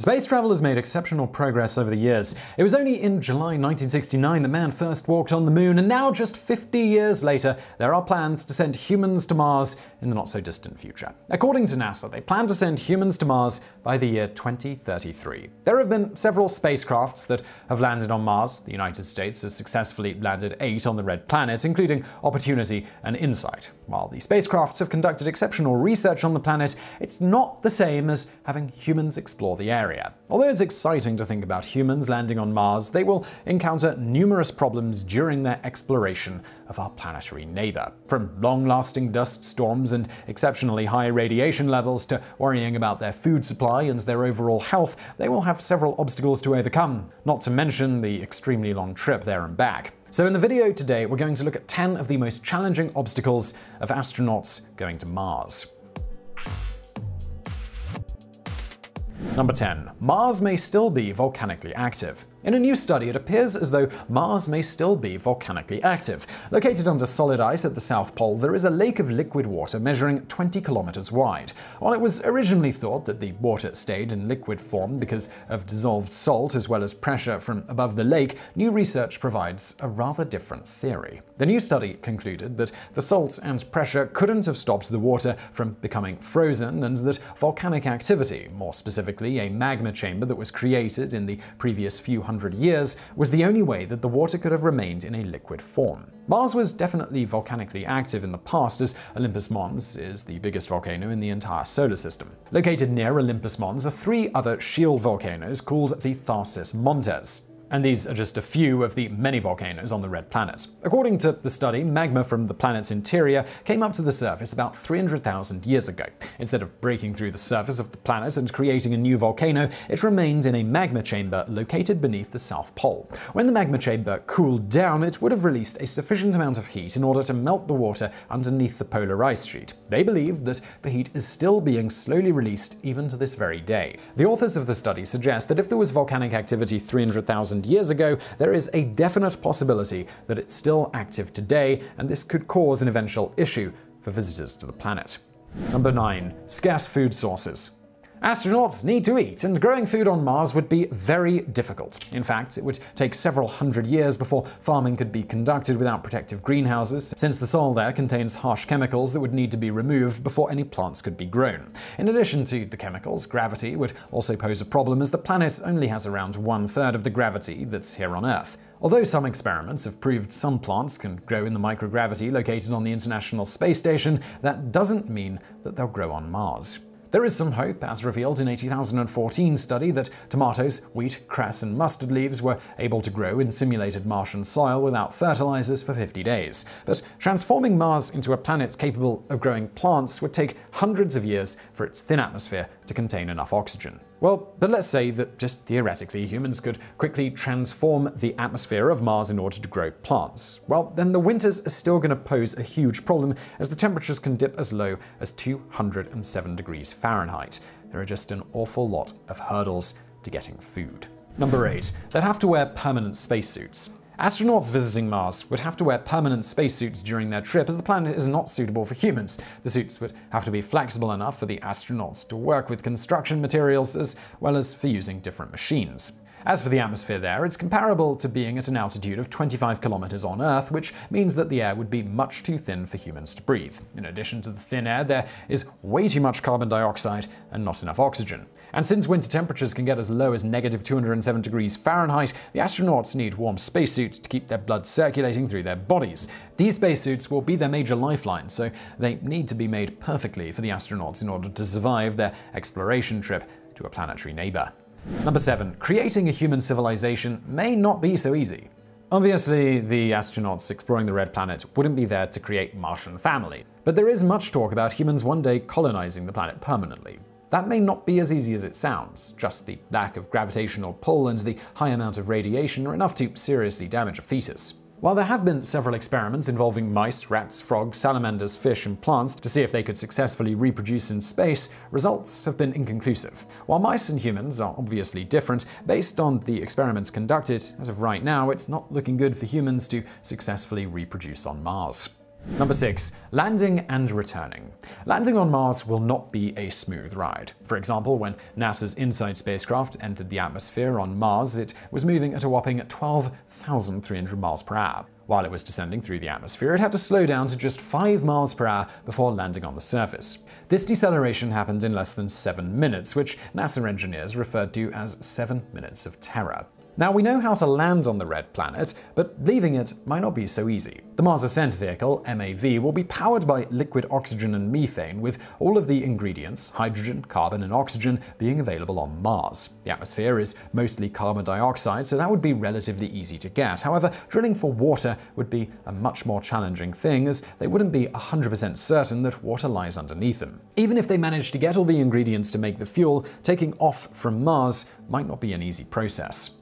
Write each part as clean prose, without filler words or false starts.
Space travel has made exceptional progress over the years. It was only in July 1969 that man first walked on the moon, and now, just 50 years later, there are plans to send humans to Mars in the not-so-distant future. According to NASA, they plan to send humans to Mars by the year 2033. There have been several spacecrafts that have landed on Mars. The United States has successfully landed 8 on the Red Planet, including Opportunity and InSight. While the spacecrafts have conducted exceptional research on the planet, it's not the same as having humans explore the area. Although it's exciting to think about humans landing on Mars, they will encounter numerous problems during their exploration of our planetary neighbor. From long-lasting dust storms and exceptionally high radiation levels to worrying about their food supply and their overall health, they will have several obstacles to overcome, not to mention the extremely long trip there and back. So in the video today, we're going to look at 10 of the most challenging obstacles of astronauts going to Mars. Number 10. Mars may still be volcanically active. In a new study, it appears as though Mars may still be volcanically active. Located under solid ice at the South Pole, there is a lake of liquid water measuring 20 kilometers wide. While it was originally thought that the water stayed in liquid form because of dissolved salt as well as pressure from above the lake, new research provides a rather different theory. The new study concluded that the salt and pressure couldn't have stopped the water from becoming frozen, and that volcanic activity, more specifically a magma chamber that was created in the previous few hundred years, was the only way that the water could have remained in a liquid form. Mars was definitely volcanically active in the past, as Olympus Mons is the biggest volcano in the entire solar system. Located near Olympus Mons are 3 other shield volcanoes called the Tharsis Montes. And these are just a few of the many volcanoes on the Red Planet. According to the study, magma from the planet's interior came up to the surface about 300,000 years ago. Instead of breaking through the surface of the planet and creating a new volcano, it remained in a magma chamber located beneath the South Pole. When the magma chamber cooled down, it would have released a sufficient amount of heat in order to melt the water underneath the polar ice sheet. They believe that the heat is still being slowly released even to this very day. The authors of the study suggest that if there was volcanic activity 300,000 years ago, there is a definite possibility that it's still active today, and this could cause an eventual issue for visitors to the planet. Number 9. Scarce food sources. Astronauts need to eat, and growing food on Mars would be very difficult. In fact, it would take several hundred years before farming could be conducted without protective greenhouses, since the soil there contains harsh chemicals that would need to be removed before any plants could be grown. In addition to the chemicals, gravity would also pose a problem, as the planet only has around 1/3 of the gravity that's here on Earth. Although some experiments have proved some plants can grow in the microgravity located on the International Space Station, that doesn't mean that they'll grow on Mars. There is some hope, as revealed in a 2014 study that tomatoes, wheat, cress, and mustard leaves were able to grow in simulated Martian soil without fertilizers for 50 days. But transforming Mars into a planet capable of growing plants would take hundreds of years for its thin atmosphere to contain enough oxygen. Well, but let's say that just theoretically humans could quickly transform the atmosphere of Mars in order to grow plants. Well, then the winters are still going to pose a huge problem, as the temperatures can dip as low as 207 degrees Fahrenheit. There are just an awful lot of hurdles to getting food. Number 8. They'd have to wear permanent spacesuits. Astronauts visiting Mars would have to wear permanent spacesuits during their trip, as the planet is not suitable for humans. The suits would have to be flexible enough for the astronauts to work with construction materials, as well as for using different machines. As for the atmosphere there, it's comparable to being at an altitude of 25 kilometers on Earth, which means that the air would be much too thin for humans to breathe. In addition to the thin air, there is way too much carbon dioxide and not enough oxygen. And since winter temperatures can get as low as -207 degrees Fahrenheit, the astronauts need warm spacesuits to keep their blood circulating through their bodies. These spacesuits will be their major lifeline, so they need to be made perfectly for the astronauts in order to survive their exploration trip to a planetary neighbor. Number 7. Creating a human civilization may not be so easy. Obviously, the astronauts exploring the Red Planet wouldn't be there to create Martian family, but there is much talk about humans one day colonizing the planet permanently. That may not be as easy as it sounds. Just the lack of gravitational pull and the high amount of radiation are enough to seriously damage a fetus. While there have been several experiments involving mice, rats, frogs, salamanders, fish, and plants to see if they could successfully reproduce in space, results have been inconclusive. While mice and humans are obviously different, based on the experiments conducted, as of right now, it's not looking good for humans to successfully reproduce on Mars. Number 6. Landing and returning. Landing on Mars will not be a smooth ride. For example, when NASA's InSight spacecraft entered the atmosphere on Mars, it was moving at a whopping 12,300 miles per hour. While it was descending through the atmosphere, it had to slow down to just 5 miles per hour before landing on the surface. This deceleration happened in less than 7 minutes, which NASA engineers referred to as 7 minutes of terror. Now, we know how to land on the red planet, but leaving it might not be so easy. The Mars Ascent Vehicle, MAV, will be powered by liquid oxygen and methane, with all of the ingredients, hydrogen, carbon, and oxygen, being available on Mars. The atmosphere is mostly carbon dioxide, so that would be relatively easy to get. However, drilling for water would be a much more challenging thing, as they wouldn't be 100% certain that water lies underneath them. Even if they managed to get all the ingredients to make the fuel, taking off from Mars might not be an easy process.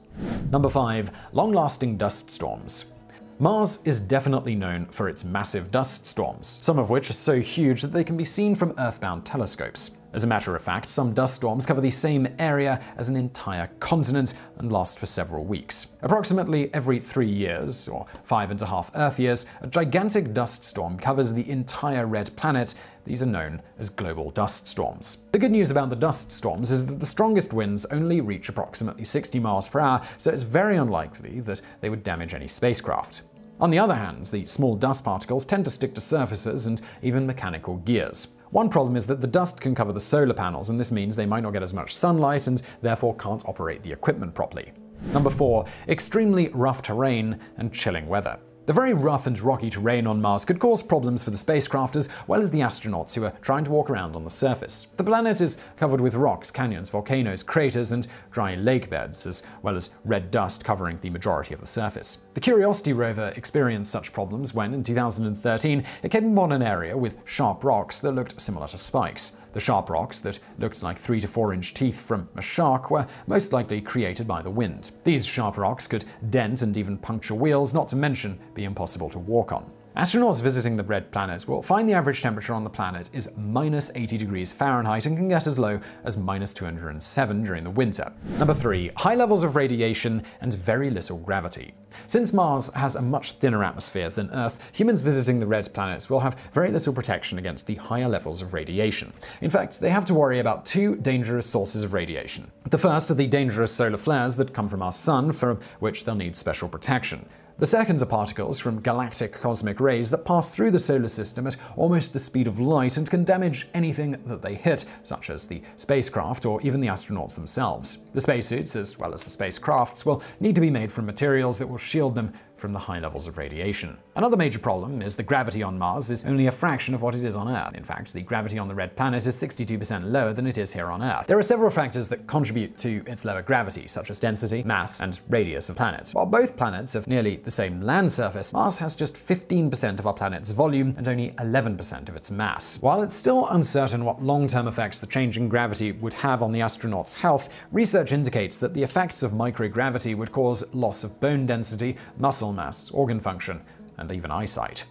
Number 5. Long-lasting dust storms. Mars is definitely known for its massive dust storms, some of which are so huge that they can be seen from Earth-bound telescopes. As a matter of fact, some dust storms cover the same area as an entire continent and last for several weeks. Approximately every 3 years, or 5.5 Earth years, a gigantic dust storm covers the entire red planet. These are known as global dust storms. The good news about the dust storms is that the strongest winds only reach approximately 60 miles per hour, so it's very unlikely that they would damage any spacecraft. On the other hand, the small dust particles tend to stick to surfaces and even mechanical gears. One problem is that the dust can cover the solar panels, and this means they might not get as much sunlight and therefore can't operate the equipment properly. Number 4. Extremely rough terrain and chilling weather. The very rough and rocky terrain on Mars could cause problems for the spacecraft as well as the astronauts who are trying to walk around on the surface. The planet is covered with rocks, canyons, volcanoes, craters, and dry lake beds, as well as red dust covering the majority of the surface. The Curiosity rover experienced such problems when, in 2013, it came upon an area with sharp rocks that looked similar to spikes. The sharp rocks that looked like 3 to 4 inch teeth from a shark were most likely created by the wind. These sharp rocks could dent and even puncture wheels, not to mention be impossible to walk on. Astronauts visiting the red planet will find the average temperature on the planet is -80°F and can get as low as -207 during the winter. Number 3. High levels of radiation and very little gravity. Since Mars has a much thinner atmosphere than Earth, humans visiting the red planet will have very little protection against the higher levels of radiation. In fact, they have to worry about 2 dangerous sources of radiation. The first are the dangerous solar flares that come from our sun, from which they'll need special protection. The second are particles from galactic cosmic rays that pass through the solar system at almost the speed of light and can damage anything that they hit, such as the spacecraft or even the astronauts themselves. The spacesuits, as well as the spacecrafts, will need to be made from materials that will shield them from the high levels of radiation. Another major problem is the gravity on Mars is only a fraction of what it is on Earth. In fact, the gravity on the red planet is 62% lower than it is here on Earth. There are several factors that contribute to its lower gravity, such as density, mass, and radius of planets. While both planets have nearly the same land surface, Mars has just 15% of our planet's volume and only 11% of its mass. While it's still uncertain what long-term effects the changing gravity would have on the astronauts' health, research indicates that the effects of microgravity would cause loss of bone density, muscle mass, organ function, and even eyesight.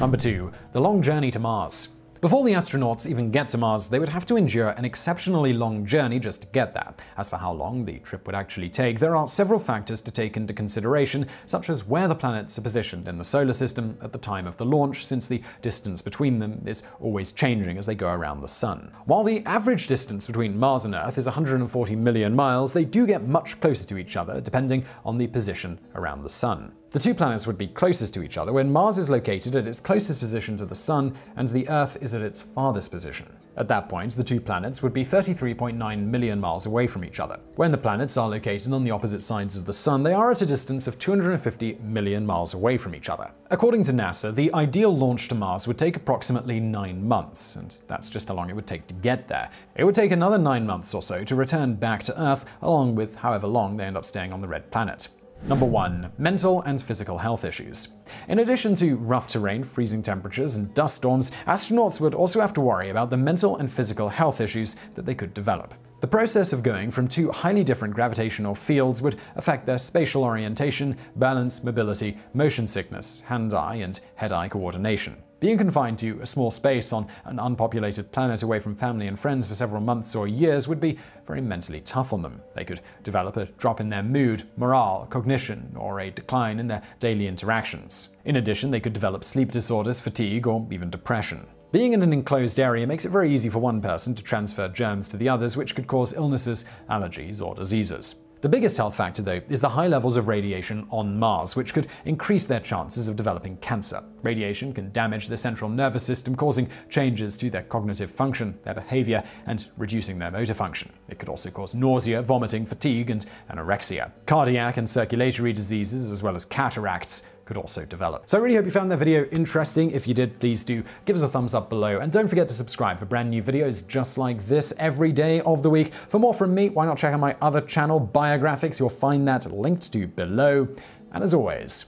Number 2. The long journey to Mars. Before the astronauts even get to Mars, they would have to endure an exceptionally long journey just to get there. As for how long the trip would actually take, there are several factors to take into consideration, such as where the planets are positioned in the solar system at the time of the launch, since the distance between them is always changing as they go around the sun. While the average distance between Mars and Earth is 140 million miles, they do get much closer to each other, depending on the position around the sun. The 2 planets would be closest to each other when Mars is located at its closest position to the Sun and the Earth is at its farthest position. At that point, the 2 planets would be 33.9 million miles away from each other. When the planets are located on the opposite sides of the Sun, they are at a distance of 250 million miles away from each other. According to NASA, the ideal launch to Mars would take approximately 9 months, and that's just how long it would take to get there. It would take another 9 months or so to return back to Earth, along with however long they end up staying on the red planet. Number 1. Mental and physical health issues. In addition to rough terrain, freezing temperatures, and dust storms, astronauts would also have to worry about the mental and physical health issues that they could develop. The process of going from 2 highly different gravitational fields would affect their spatial orientation, balance, mobility, motion sickness, hand-eye, and head-eye coordination. Being confined to a small space on an unpopulated planet away from family and friends for several months or years would be very mentally tough on them. They could develop a drop in their mood, morale, cognition, or a decline in their daily interactions. In addition, they could develop sleep disorders, fatigue, or even depression. Being in an enclosed area makes it very easy for one person to transfer germs to the others, which could cause illnesses, allergies, or diseases. The biggest health factor, though, is the high levels of radiation on Mars, which could increase their chances of developing cancer. Radiation can damage the central nervous system, causing changes to their cognitive function, their behavior, and reducing their motor function. It could also cause nausea, vomiting, fatigue, and anorexia. Cardiac and circulatory diseases, as well as cataracts, could also develop. So I really hope you found that video interesting. If you did, please do give us a thumbs up below, and don't forget to subscribe for brand new videos just like this every day of the week. For more from me, why not check out my other channel, Biographics? You'll find that linked to below. And as always,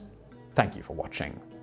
thank you for watching.